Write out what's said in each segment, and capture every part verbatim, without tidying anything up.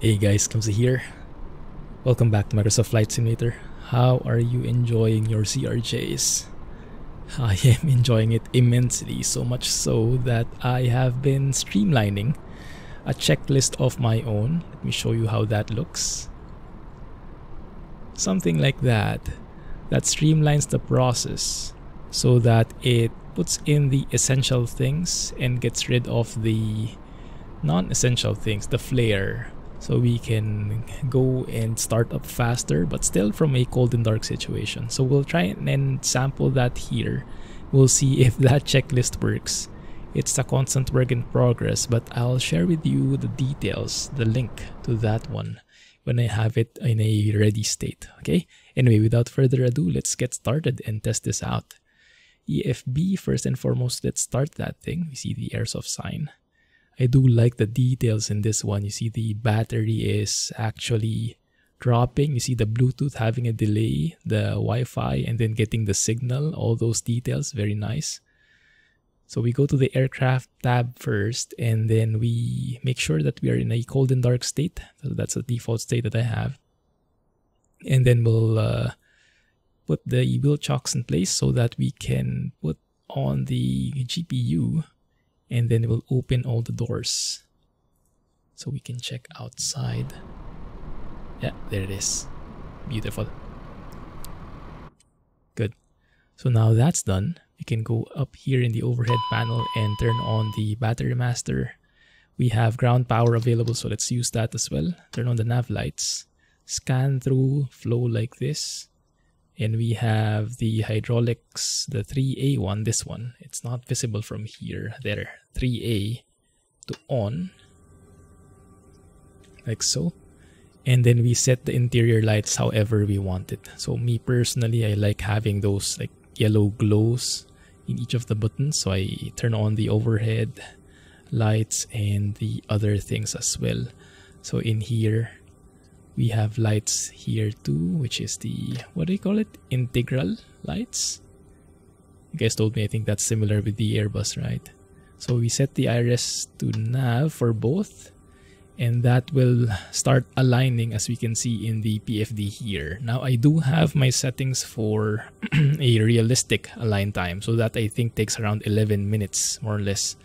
Hey guys, Clumsy here. Welcome back to Microsoft Flight Simulator. How are you enjoying your C R Js? I am enjoying it immensely, so much so that I have been streamlining a checklist of my own. Let me show you how that looks. Something like that, that streamlines the process so that it puts in the essential things and gets rid of the non-essential things, the flare. So we can go and start up faster, but still from a cold and dark situation. So we'll try and sample that here. We'll see if that checklist works. It's a constant work in progress, but I'll share with you the details, the link to that one when I have it in a ready state, okay? Anyway, without further ado, let's get started and test this out. E F B, first and foremost, let's start that thing. We see the Aerosoft sign. I do like the details in this one. You see the battery is actually dropping. You see the Bluetooth having a delay, the Wi-Fi, and then getting the signal. All those details, very nice. So we go to the aircraft tab first, and then we make sure that we are in a cold and dark state. So that's the default state that I have. And then we'll uh, put the wheel chocks in place so that we can put on the G P U. And then it will open all the doors so we can check outside. Yeah, there it is. Beautiful. Good. So now that's done, we can go up here in the overhead panel and turn on the battery master. We have ground power available, so let's use that as well. Turn on the nav lights. Scan through flow like this. And we have the hydraulics, the three A one, this one. It's not visible from here. There, three A to on, like so. And then we set the interior lights however we want it. So me personally, I like having those like yellow glows in each of the buttons. So I turn on the overhead lights and the other things as well. So in here, we have lights here too, which is the, what do you call it? Integral lights? You guys told me, I think that's similar with the Airbus, right? So we set the I R S to nav for both, and that will start aligning as we can see in the P F D here. Now I do have my settings for a realistic align time, so that I think takes around eleven minutes more or less.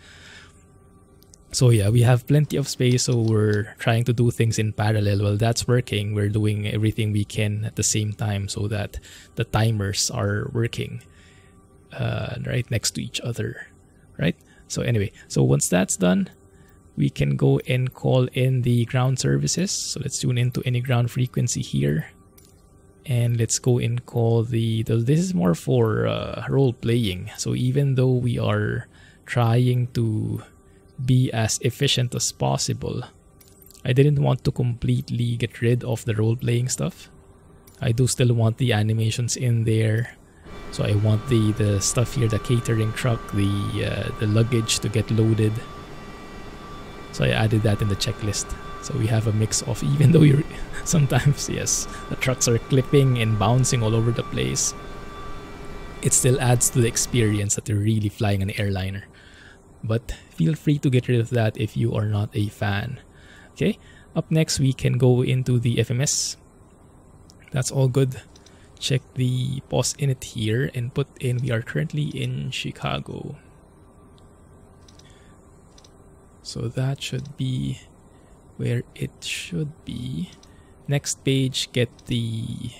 So yeah, we have plenty of space, so we're trying to do things in parallel. Well, that's working. We're doing everything we can at the same time so that the timers are working uh, right next to each other, right? So anyway, so once that's done, we can go and call in the ground services. So let's tune into any ground frequency here. And let's go and call the, the this is more for uh, role playing. So even though we are trying to be as efficient as possible, I didn't want to completely get rid of the role-playing stuff. I do still want the animations in there, so I want the the stuff here, the catering truck, the uh, the luggage to get loaded. So I added that in the checklist, so we have a mix of, even though you're sometimes, yes, the trucks are clipping and bouncing all over the place, it still adds to the experience that you're really flying an airliner. But feel free to get rid of that if you are not a fan. Okay, up next we can go into the F M S. That's all good. Check the pause init here and put in, we are currently in Chicago. So that should be where it should be. Next page, get the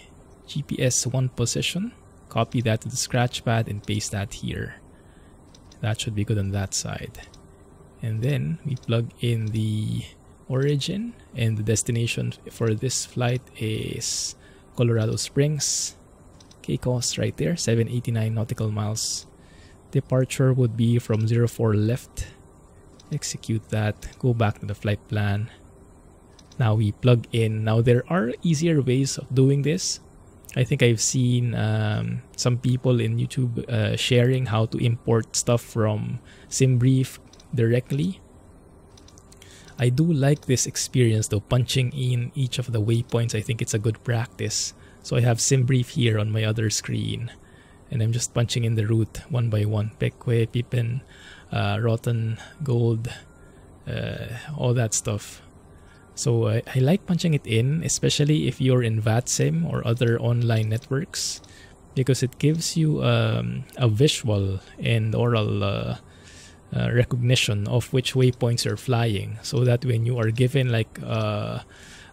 G P S one position. Copy that to the scratch pad and paste that here. That should be good on that side. And then we plug in the origin, and the destination for this flight is Colorado Springs. K C O S right there, seven eighty-nine nautical miles. Departure would be from zero four left. Execute that. Go back to the flight plan. Now we plug in. Now there are easier ways of doing this. I think I've seen um, some people in YouTube uh, sharing how to import stuff from SimBrief directly. I do like this experience though, punching in each of the waypoints. I think it's a good practice. So I have SimBrief here on my other screen, and I'm just punching in the route one by one. Pekwe, Pippen, uh, Rotten, Gold, uh, all that stuff. So I, I like punching it in, especially if you're in VATSIM or other online networks, because it gives you um, a visual and oral uh, uh, recognition of which waypoints you're flying, so that when you are given like uh,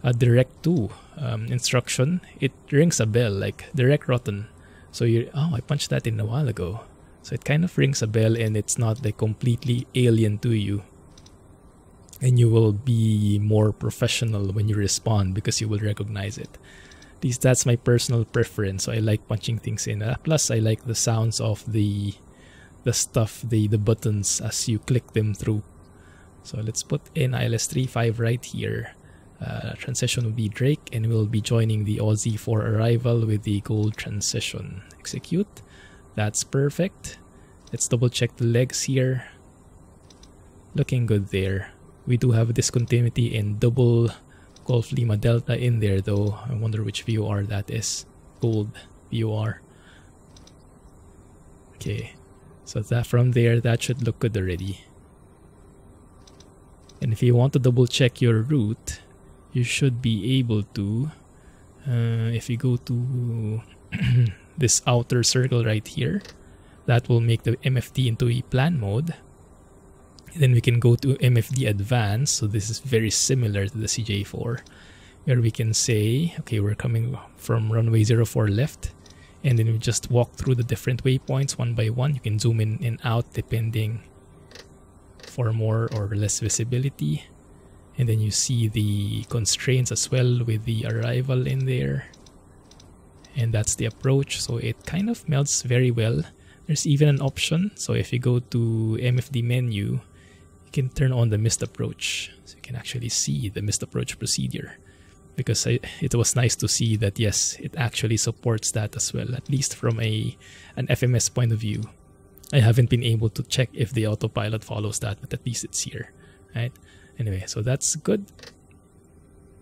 a direct to um, instruction, it rings a bell, like direct rotten. So you, oh, I punched that in a while ago. So it kind of rings a bell and it's not like completely alien to you. And you will be more professional when you respond because you will recognize it. At least that's my personal preference. So I like punching things in. Uh, plus, I like the sounds of the the stuff, the, the buttons as you click them through. So let's put in I L S three five right here. Uh, transition will be Drake, and we'll be joining the Aussie for arrival with the gold transition. Execute. That's perfect. Let's double check the legs here. Looking good there. We do have a discontinuity in double Golf Lima Delta in there though. I wonder which V O R that is. Gold V O R. Okay. So that from there, that should look good already. And if you want to double check your route, you should be able to. Uh, if you go to this outer circle right here, that will make the M F D into a plan mode. Then we can go to M F D Advanced, so this is very similar to the C J four, where we can say, okay, we're coming from runway zero four left, and then we just walk through the different waypoints one by one. You can zoom in and out depending for more or less visibility. And then you see the constraints as well with the arrival in there. And that's the approach, so it kind of melds very well. There's even an option, so if you go to M F D menu, can turn on the missed approach, so you can actually see the missed approach procedure, because I, it was nice to see that yes, it actually supports that as well, at least from a an F M S point of view. I haven't been able to check if the autopilot follows that, but at least it's here, right? Anyway, so that's good.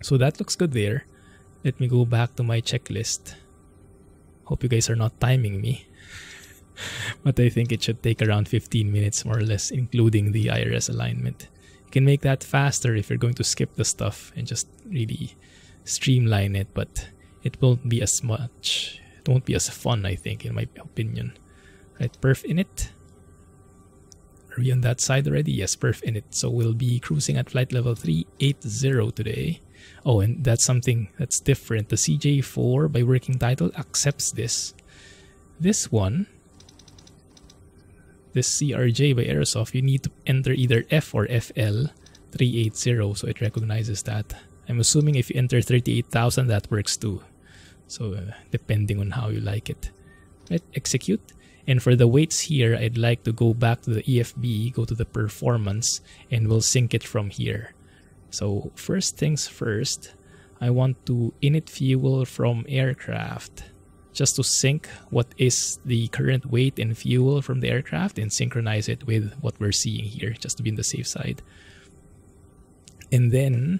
So that looks good there. Let me go back to my checklist. Hope you guys are not timing me. But I think it should take around fifteen minutes more or less, including the I R S alignment. You can make that faster if you're going to skip the stuff and just really streamline it, but it won't be as much, it won't be as fun, I think, in my opinion. Right, perf init. Are we on that side already? Yes, perf init. So we'll be cruising at flight level three eight zero today. Oh, and that's something that's different. The C J four, by working title, accepts this. This one, this C R J by Aerosoft, you need to enter either F or F L three eight zero, so it recognizes that. I'm assuming if you enter thirty-eight thousand, that works too. So uh, depending on how you like it. Right, execute. And for the weights here, I'd like to go back to the E F B, go to the performance, and we'll sync it from here. So first things first, I want to init fuel from aircraft, just to sync what is the current weight and fuel from the aircraft and synchronize it with what we're seeing here, just to be on the safe side. And then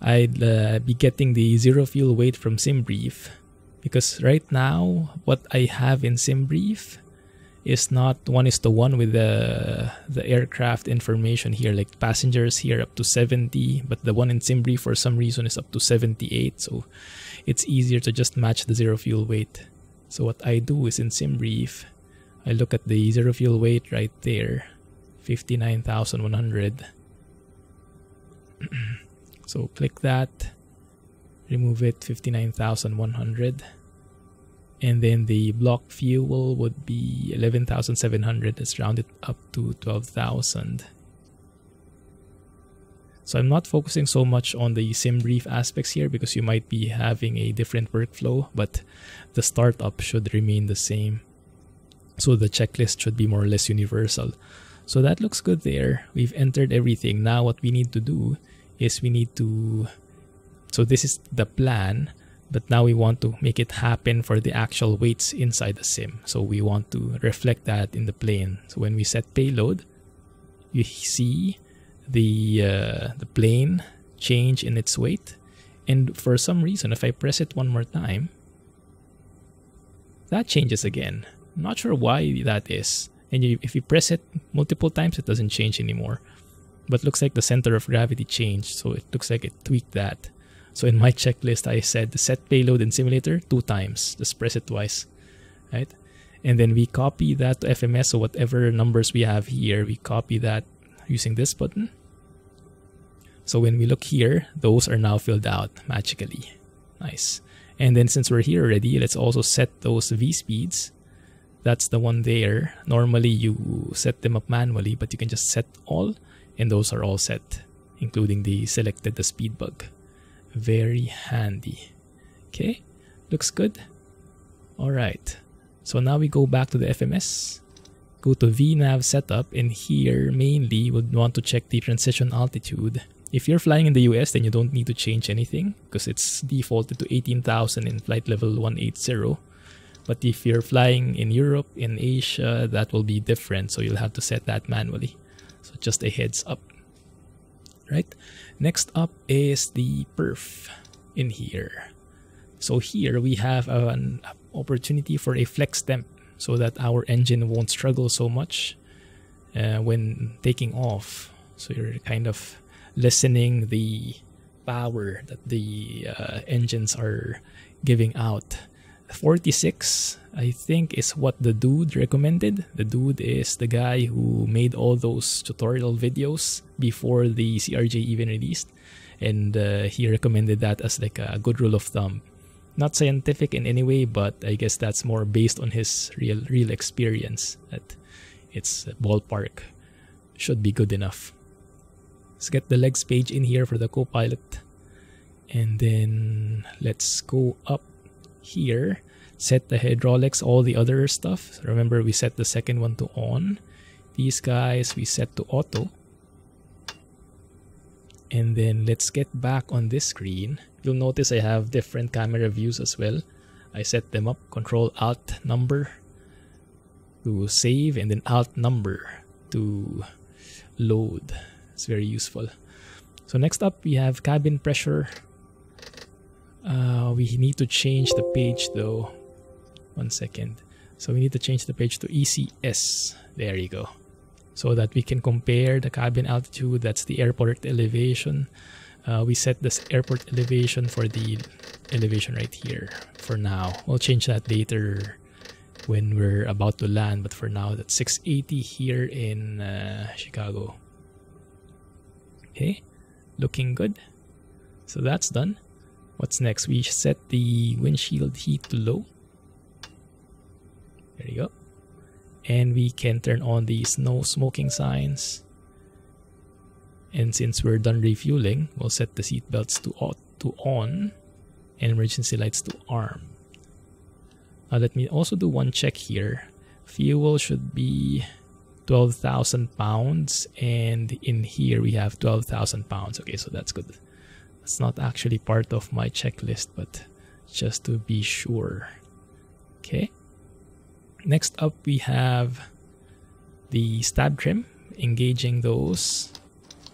I'd uh, be getting the zero fuel weight from SimBrief, because right now what I have in SimBrief is not one is to one with the, the aircraft information here, like passengers here up to seventy, but the one in SimBrief for some reason is up to seventy-eight, so it's easier to just match the zero fuel weight. So what I do is in SimBrief, I look at the zero fuel weight right there, fifty-nine thousand one hundred. So click that, remove it, fifty-nine thousand one hundred. And then the block fuel would be eleven thousand seven hundred. Let's round it up to twelve thousand. So I'm not focusing so much on the SimBrief aspects here because you might be having a different workflow, but the startup should remain the same. So the checklist should be more or less universal. So that looks good there. We've entered everything. Now what we need to do is we need to... So this is the plan. But now we want to make it happen for the actual weights inside the sim. So we want to reflect that in the plane. So when we set payload, you see the, uh, the plane change in its weight. And for some reason, if I press it one more time, that changes again. I'm not sure why that is. And you, if you press it multiple times, it doesn't change anymore. but looks like the center of gravity changed, so it looks like it tweaked that. So in my checklist, I said set payload in simulator two times, just press it twice, right? And then we copy that to F M S, so whatever numbers we have here, we copy that using this button. So when we look here, those are now filled out magically. Nice. And then since we're here already, let's also set those V speeds. That's the one there. Normally you set them up manually, but you can just set all, and those are all set, including the selected the speed bug. Very handy. Okay, looks good. All right, so now we go back to the F M S, go to V NAV setup, and here mainly we'll want to check the transition altitude. If you're flying in the U S, then you don't need to change anything because it's defaulted to eighteen thousand in flight level one eighty. But if you're flying in Europe, in Asia, that will be different, so you'll have to set that manually. So just a heads up. Right? Next up is the perf in here. So here we have an opportunity for a flex temp so that our engine won't struggle so much uh, when taking off. So you're kind of lessening the power that the uh, engines are giving out. forty-six, I think, is what the dude recommended. The dude is the guy who made all those tutorial videos before the C R J even released, and uh, he recommended that as like a good rule of thumb. Not scientific in any way, but I guess that's more based on his real real experience. That it's ballpark should be good enough. Let's get the legs page in here for the co-pilot, and then let's go up here, set the hydraulics, all the other stuff. Remember, we set the second one to on. These guys we set to auto. And then let's get back on this screen. You'll notice I have different camera views as well. I set them up, control alt number to save, and then alt number to load. It's very useful. So next up we have cabin pressure. Uh, we need to change the page though. One second. So we need to change the page to E C S. There you go. So that we can compare the cabin altitude. That's the airport elevation. Uh, we set this airport elevation for the elevation right here for now. We'll change that later when we're about to land. But for now, that's six eighty here in uh, Chicago. Okay. Looking good. So that's done. What's next? We set the windshield heat to low. There you go. And we can turn on these no smoking signs. And since we're done refueling, we'll set the seat belts to, to on and emergency lights to arm. Now let me also do one check here. Fuel should be twelve thousand pounds, and in here we have twelve thousand pounds. Okay, so that's good. It's not actually part of my checklist, but just to be sure. Okay. Next up, we have the stab trim. Engaging those.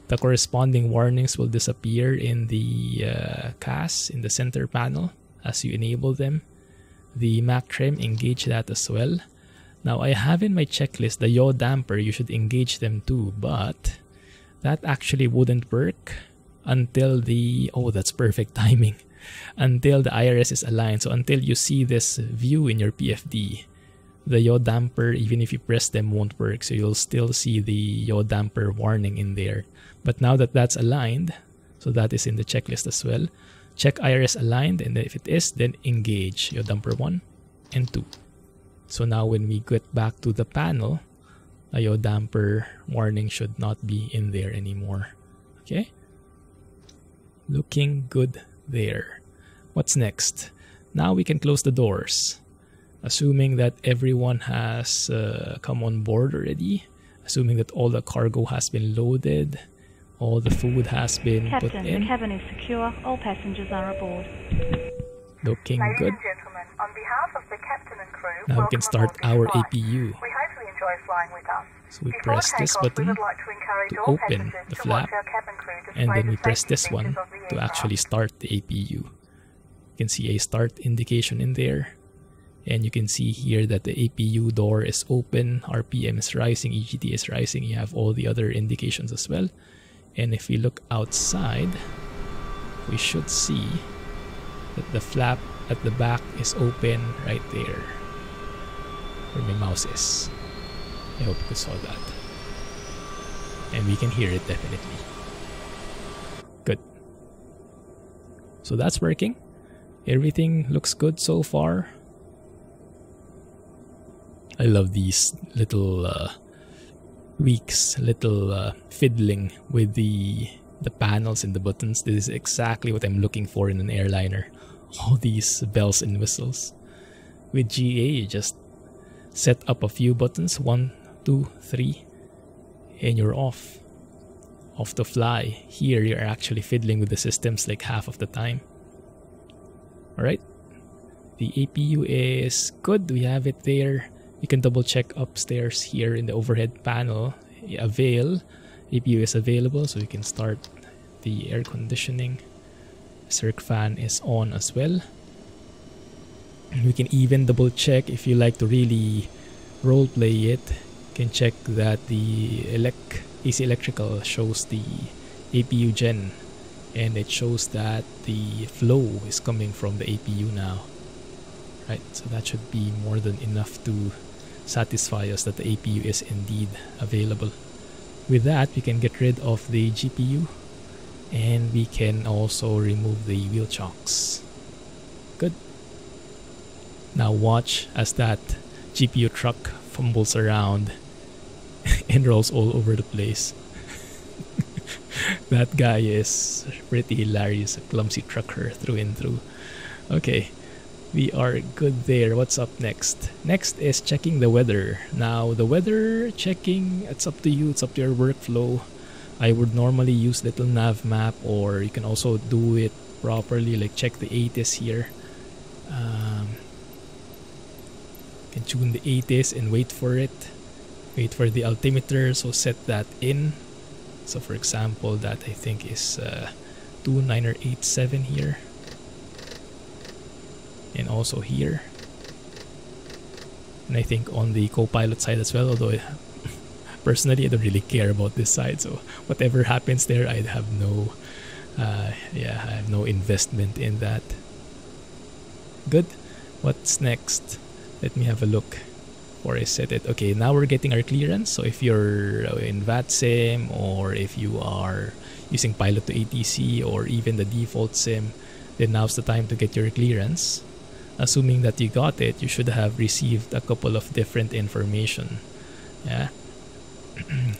The corresponding warnings will disappear in the uh, C A S, in the center panel, as you enable them. The M A C trim, engage that as well. Now, I have in my checklist the yaw damper. You should engage them too, but that actually wouldn't work until the, oh, that's perfect timing, until the I R S is aligned. So until you see this view in your P F D, the yaw damper, even if you press them, won't work. So you'll still see the yaw damper warning in there. But now that that's aligned, so that is in the checklist as well, check I R S aligned, and if it is, then engage yaw damper one and two. So now when we get back to the panel, the yaw damper warning should not be in there anymore. Okay? Looking good there. What's next? Now we can close the doors, assuming that everyone has uh, come on board already, assuming that all the cargo has been loaded, all the food has been Captain, put in. The cabin is secure. All passengers are aboard. Looking Ladies good. And gentlemen, on behalf of the captain and crew, now we can start our flight. A P U. We hope you enjoy flying with us. So we Before press this button like to, to open the flap, and then we press this one to actually start the A P U. You can see a start indication in there, and you can see here that the A P U door is open, R P M is rising, E G T is rising, you have all the other indications as well. And if we look outside, we should see that the flap at the back is open right there where my mouse is. I hope you saw that. And we can hear it definitely. Good. So that's working. Everything looks good so far. I love these little uh, tweaks, little uh, fiddling with the the panels and the buttons. This is exactly what I'm looking for in an airliner. All these bells and whistles. With G A, you just set up a few buttons, one, two, three, and you're off. Off the fly. Here, you're actually fiddling with the systems like half of the time. Alright, the A P U is good. We have it there. You can double check upstairs here in the overhead panel. Avail. A P U is available, so you can start the air conditioning. Circ fan is on as well. We can even double check if you like to really role play it. You can check that the elec A C electrical shows the A P U gen. And it shows that the flow is coming from the A P U now, right? So that should be more than enough to satisfy us that the A P U is indeed available. With that, we can get rid of the G P U, and we can also remove the wheel chocks. Good. Now watch as that G P U truck fumbles around and rolls all over the place. That guy is pretty hilarious, a clumsy trucker through and through. Okay, we are good there. What's up next? Next is checking the weather. Now, the weather checking, it's up to you. It's up to your workflow. I would normally use little nav map, or you can also do it properly, like check the A T I S here. Um, you can tune the A T I S and wait for it. Wait for the altimeter, so set that in. So for example, that I think is uh, two nine or eight seven here, and also here, and I think on the co-pilot side as well, although I, personally I don't really care about this side, so whatever happens there, I'd have no uh, yeah, I have no investment in that. Good. What's next? Let me have a look. Or I set it. Okay, now we're getting our clearance. So if you're in VATSIM, or if you are using pilot to A T C, or even the default SIM, then now's the time to get your clearance. Assuming that you got it, you should have received a couple of different information. Yeah.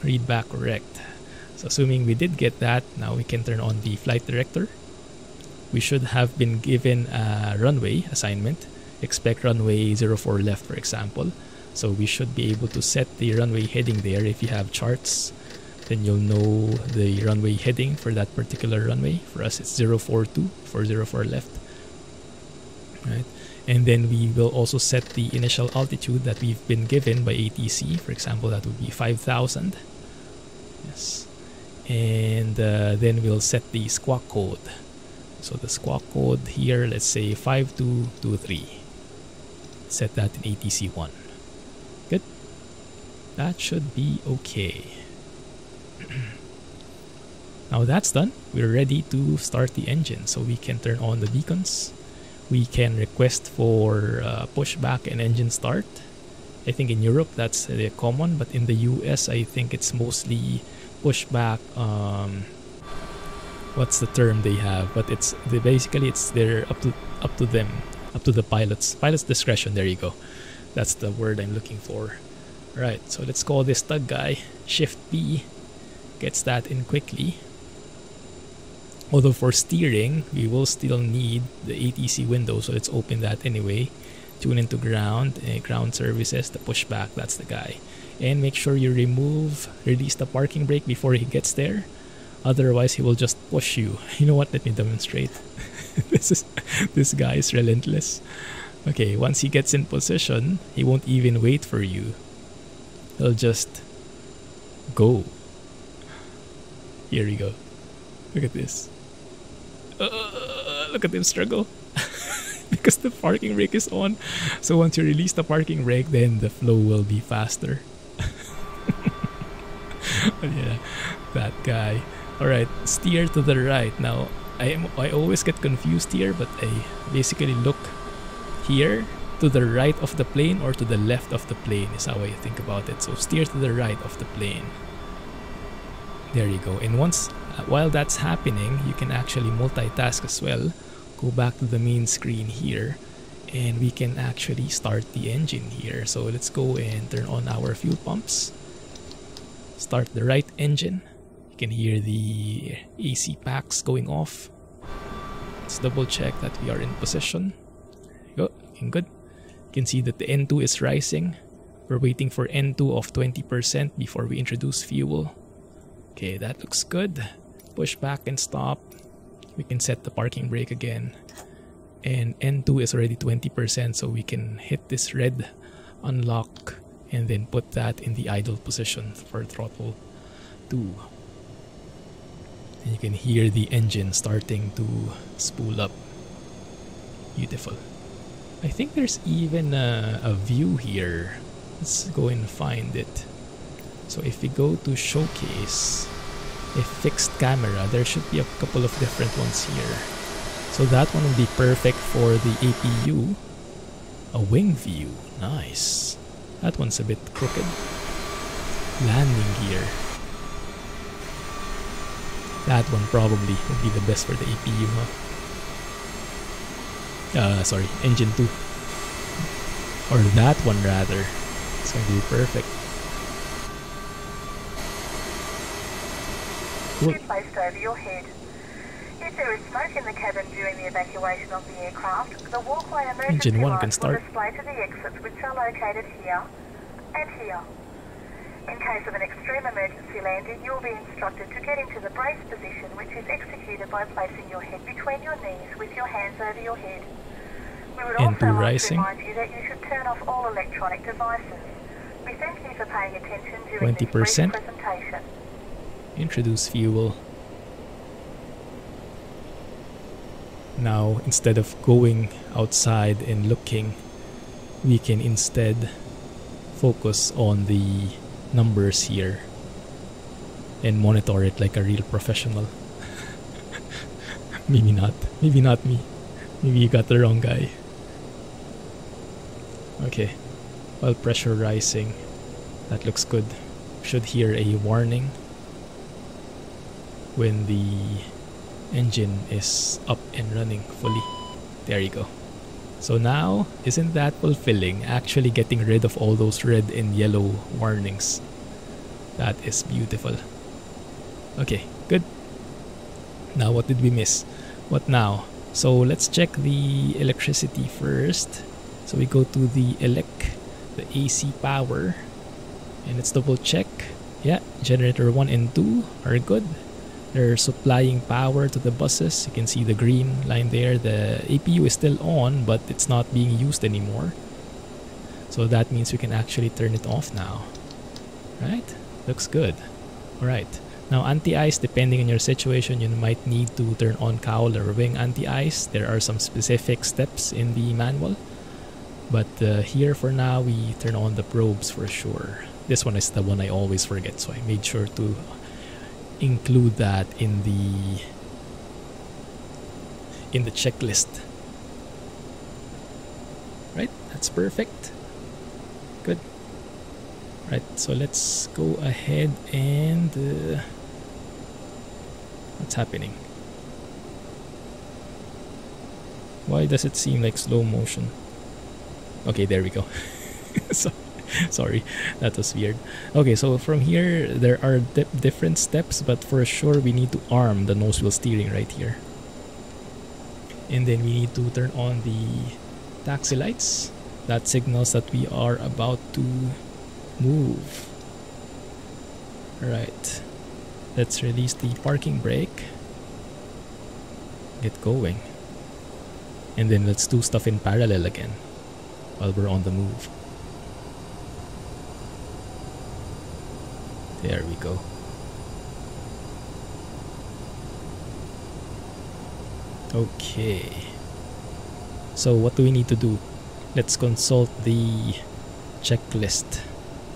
Read back correct. So assuming we did get that, now we can turn on the flight director. We should have been given a runway assignment. Expect runway zero four left, for example. So we should be able to set the runway heading there. If you have charts, then you'll know the runway heading for that particular runway. For us, it's zero four two for zero four left. Right? And then we will also set the initial altitude that we've been given by A T C. For example, that would be five thousand. Yes. And uh, then we'll set the squawk code. So the squawk code here, let's say five two two three. Set that in A T C one. That should be okay. Now that's done. We're ready to start the engine, so we can turn on the beacons. We can request for uh, pushback and engine start. I think in Europe that's uh, common, but in the U S I think it's mostly pushback. Um, what's the term they have? But it's they basically it's they're up to up to them, up to the pilots. Pilot's discretion. There you go. That's the word I'm looking for. Right, so let's call this tug guy. Shift P gets that in quickly. Although for steering, we will still need the A T C window, so let's open that anyway. Tune into ground, uh, ground services, the pushback, that's the guy. And make sure you remove, release the parking brake before he gets there. Otherwise, he will just push you. You know what? Let me demonstrate. This is this guy is relentless. Okay, once he gets in position, he won't even wait for you. He'll just go. Here we go. Look at this. Uh, look at him struggle. Because the parking brake is on. So once you release the parking brake, then the flow will be faster. Yeah, that guy. Alright, steer to the right. Now, I, am, I always get confused here, but I basically look here to the right of the plane or to the left of the plane is how I think about it. So steer to the right of the plane. There you go. And once, uh, while that's happening, you can actually multitask as well. Go back to the main screen here, and we can actually start the engine here. So let's go and turn on our fuel pumps. Start the right engine. You can hear the A C packs going off. Let's double check that we are in position. There you go, looking good. You can see that the N two is rising. We're waiting for N two of twenty percent before we introduce fuel. Okay, that looks good. Push back and stop. We can set the parking brake again. And N two is already twenty percent, so we can hit this red unlock and then put that in the idle position for throttle two. And you can hear the engine starting to spool up. Beautiful. I think there's even a, a view here. Let's go and find it. So if we go to showcase a fixed camera, there should be a couple of different ones here. So that one would be perfect for the A P U. A wing view, nice. That one's a bit crooked. Landing gear. That one probably would be the best for the A P U, huh? Uh, sorry, engine two. Or that one rather. It's gonna be perfect. Cool. Placed over your head. If there is smoke in the cabin during the evacuation of the aircraft, the walkway emergency engine one can start. Will display to the exits, which are located here and here. In case of an extreme emergency landing, you will be instructed to get into the brace position, which is executed by placing your head between your knees with your hands over your head. We would also like to remind you that you should turn off all electronic devices. We thank you for paying attention during this brief presentation. Introduce fuel. Now, instead of going outside and looking, we can instead focus on the numbers here and monitor it like a real professional. Maybe not. Maybe not me. Maybe you got the wrong guy. Okay. Oil pressure rising. That looks good. Should hear a warning when the engine is up and running fully. There you go. So now, isn't that fulfilling? Actually getting rid of all those red and yellow warnings. That is beautiful. Okay, good. Now what did we miss? What now? So let's check the electricity first. So we go to the elec, the A C power, and let's double check. Yeah, generator one and two are good. They're supplying power to the buses. You can see the green line there. The A P U is still on, but it's not being used anymore. So that means we can actually turn it off now. Right? Looks good. Alright. Now, anti-ice, depending on your situation, you might need to turn on cowl or wing anti-ice. There are some specific steps in the manual. But uh, here for now, we turn on the probes for sure. This one is the one I always forget, so I made sure to include that in the in the checklist. Right, that's perfect. Good. Right, so let's go ahead and uh, what's happening? Why does it seem like slow motion? Okay, there we go. So sorry, that was weird. Okay, so from here, there are di different steps, but for sure, we need to arm the nose wheel steering right here. And then we need to turn on the taxi lights. That signals that we are about to move. Alright, let's release the parking brake. Get going. And then let's do stuff in parallel again while we're on the move. There we go. Okay. So what do we need to do? Let's consult the checklist.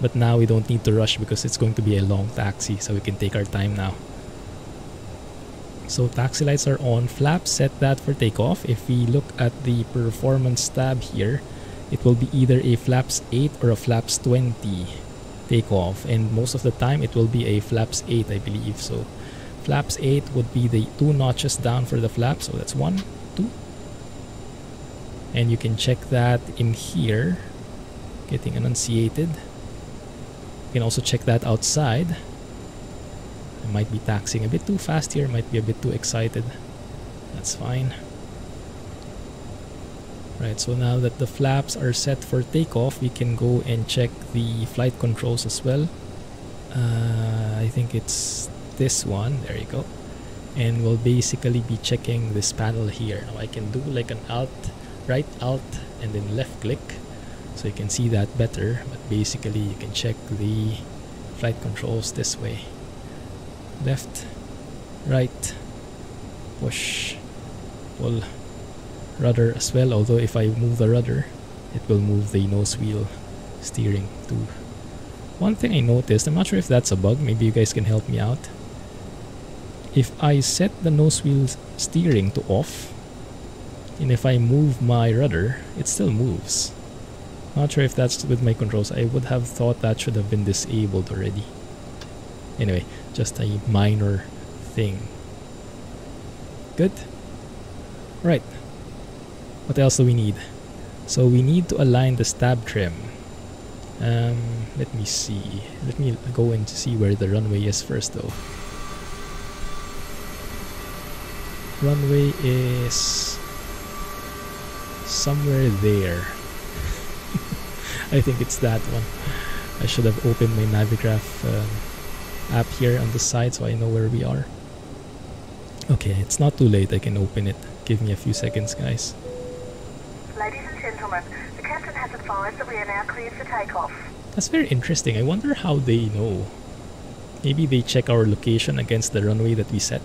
But now we don't need to rush because it's going to be a long taxi, so we can take our time now. So taxi lights are on, flaps set that for takeoff. If we look at the performance tab here, it will be either a flaps eight or a flaps twenty takeoff, and most of the time it will be a flaps eight, I believe. So flaps eight would be the two notches down for the flaps, so that's one, two, and you can check that in here, getting enunciated. You can also check that outside. I might be taxiing a bit too fast here, might be a bit too excited. That's fine. Right, so now that the flaps are set for takeoff, we can go and check the flight controls as well. Uh, I think it's this one. There you go. And we'll basically be checking this panel here. Now I can do like an alt, right alt, and then left click, so you can see that better. But basically, you can check the flight controls this way: left, right, push, pull. Rudder as well, although if I move the rudder, it will move the nose wheel steering too. One thing I noticed, I'm not sure if that's a bug, maybe you guys can help me out. If I set the nose wheel steering to off, and if I move my rudder, it still moves. Not sure if that's with my controls. I would have thought that should have been disabled already. Anyway, just a minor thing. Good? Right. What else do we need? So we need to align the stab trim. Um, let me see. Let me go and see where the runway is first though. Runway is somewhere there. I think it's that one. I should have opened my Navigraph um, app here on the side so I know where we are. Okay, it's not too late. I can open it. Give me a few seconds, guys. Ladies and gentlemen, the captain has advised that we are now cleared for takeoff. That's very interesting. I wonder how they know. Maybe they check our location against the runway that we set,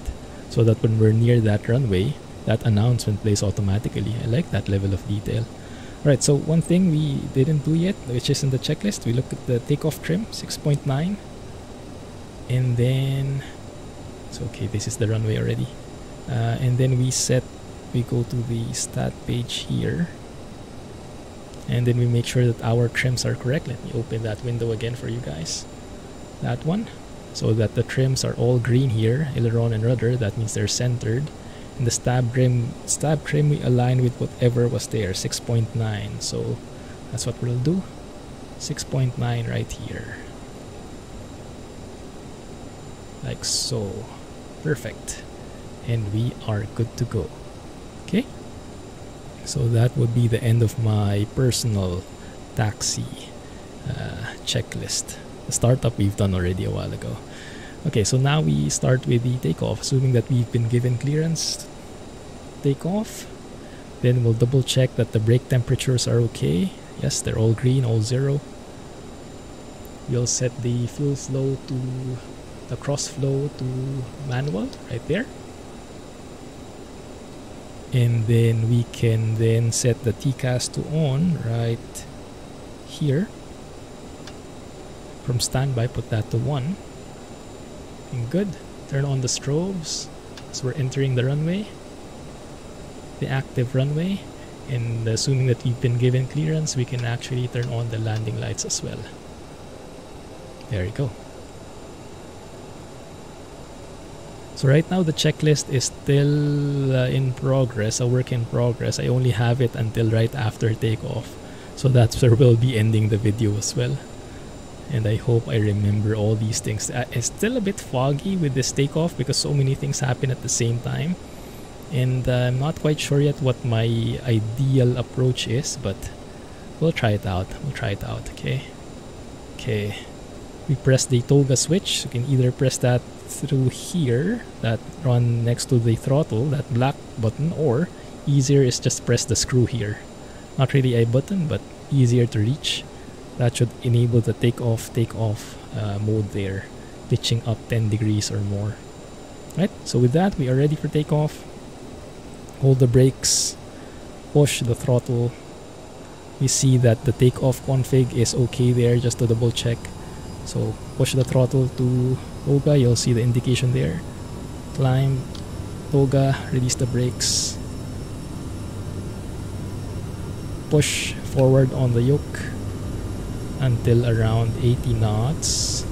so that when we're near that runway, that announcement plays automatically. I like that level of detail. Alright, so one thing we didn't do yet, which is in the checklist, we look at the takeoff trim, six point nine. And then... it's okay, this is the runway already. Uh, and then we set... we go to the stat page here. And then we make sure that our trims are correct. Let me open that window again for you guys. That one. So that the trims are all green here, aileron and rudder. That means they're centered. And the stab trim, stab trim we align with whatever was there, six point nine. So that's what we'll do. six point nine right here. Like so. Perfect. And we are good to go. Okay. So that would be the end of my personal taxi uh, checklist. The startup we've done already a while ago. Okay, so now we start with the takeoff. Assuming that we've been given clearance takeoff, then we'll double check that the brake temperatures are okay. Yes, they're all green, all zero. We'll set the fuel flow to the cross flow to manual right there. And then we can then set the T C A S to on right here. From standby, put that to one. And good. Turn on the strobes as we're entering the runway, the active runway. And assuming that we've been given clearance, we can actually turn on the landing lights as well. There you go. So right now the checklist is still uh, in progress, a work in progress. I only have it until right after takeoff. So that's where we'll be ending the video as well. And I hope I remember all these things. Uh, it's still a bit foggy with this takeoff because so many things happen at the same time. And uh, I'm not quite sure yet what my ideal approach is, but we'll try it out. We'll try it out, okay? Okay. We press the TOGA switch. You can either press that through here, that run next to the throttle, that black button, or easier is just press the screw here. Not really a button, but easier to reach. That should enable the takeoff, takeoff uh, mode there, pitching up ten degrees or more. Right, so with that, we are ready for takeoff. Hold the brakes, push the throttle. We see that the takeoff config is okay there, just to double check. So push the throttle to TOGA, you'll see the indication there. Climb, TOGA, release the brakes, push forward on the yoke until around eighty knots.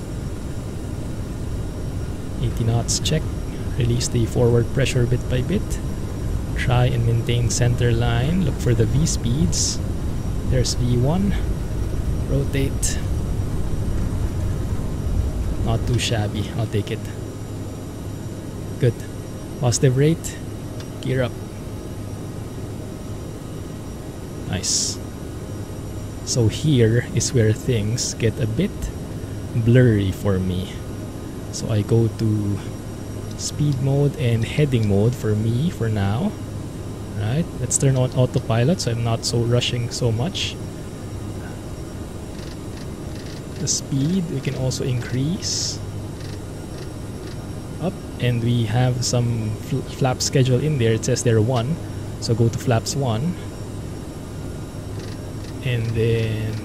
eighty knots check, release the forward pressure bit by bit, try and maintain center line, look for the V speeds, there's V one, rotate, not too shabby, I'll take it. Good, positive rate, gear up. Nice. So here is where things get a bit blurry for me. So I go to speed mode and heading mode for me for now. Right, let's turn on autopilot so I'm not so rushing so much. The speed we can also increase up, and we have some fl flap schedule in there. It says there one, so go to flaps one, and then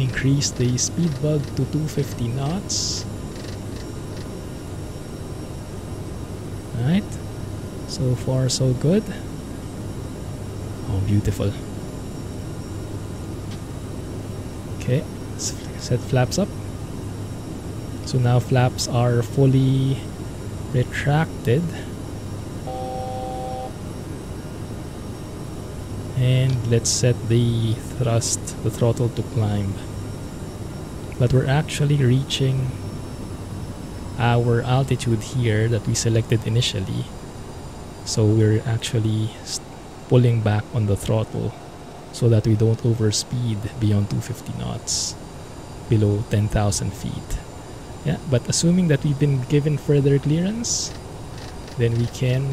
increase the speed bug to two hundred fifty knots. Right, so far so good. Oh, beautiful. Okay, set flaps up. So now flaps are fully retracted. And let's set the thrust, the throttle to climb. But we're actually reaching our altitude here that we selected initially. So we're actually pulling back on the throttle so that we don't overspeed beyond two hundred fifty knots, below ten thousand feet. Yeah, but assuming that we've been given further clearance, then we can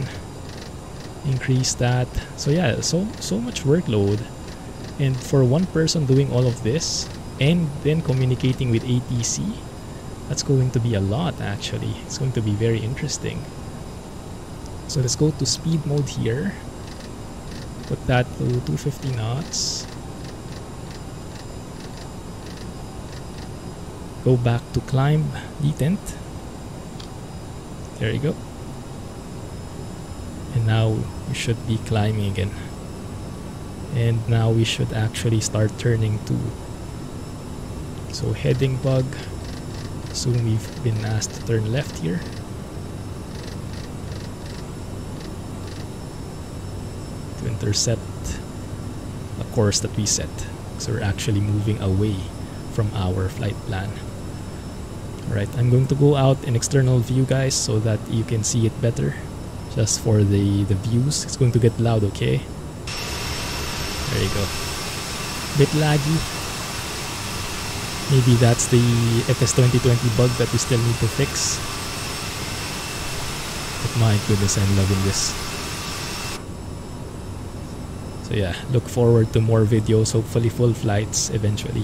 increase that. So yeah, so so much workload, and for one person doing all of this and then communicating with A T C, that's going to be a lot. Actually, it's going to be very interesting. So let's go to speed mode here, put that to two hundred fifty knots, go back to climb detent, there you go. And now we should be climbing again, and now we should actually start turning too. So heading bug, soon we've been asked to turn left here. To intercept the course that we set. So we're actually moving away from our flight plan. Alright, I'm going to go out in external view, guys, so that you can see it better. Just for the, the views. It's going to get loud, okay? There you go. Bit laggy. Maybe that's the F S twenty twenty bug that we still need to fix. But my goodness, I'm loving this. So yeah, look forward to more videos, hopefully full flights eventually.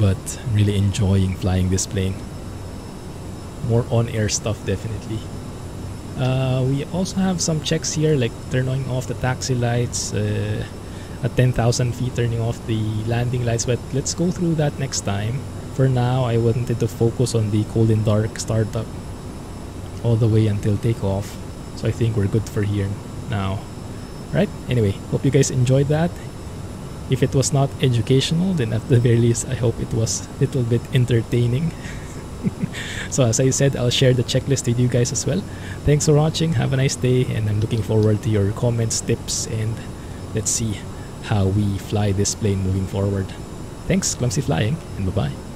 But I'm really enjoying flying this plane. More on-air stuff, definitely. Uh, we also have some checks here, like turning off the taxi lights, uh, at ten thousand feet, turning off the landing lights, but let's go through that next time. For now, I wanted to focus on the cold and dark startup all the way until takeoff, so I think we're good for here now. Right? Anyway, hope you guys enjoyed that. If it was not educational, then at the very least, I hope it was a little bit entertaining. So as I said, I'll share the checklist with you guys as well. Thanks for watching, have a nice day, and I'm looking forward to your comments, tips, and let's see how we fly this plane moving forward. Thanks, Clumsy Flying, and bye-bye.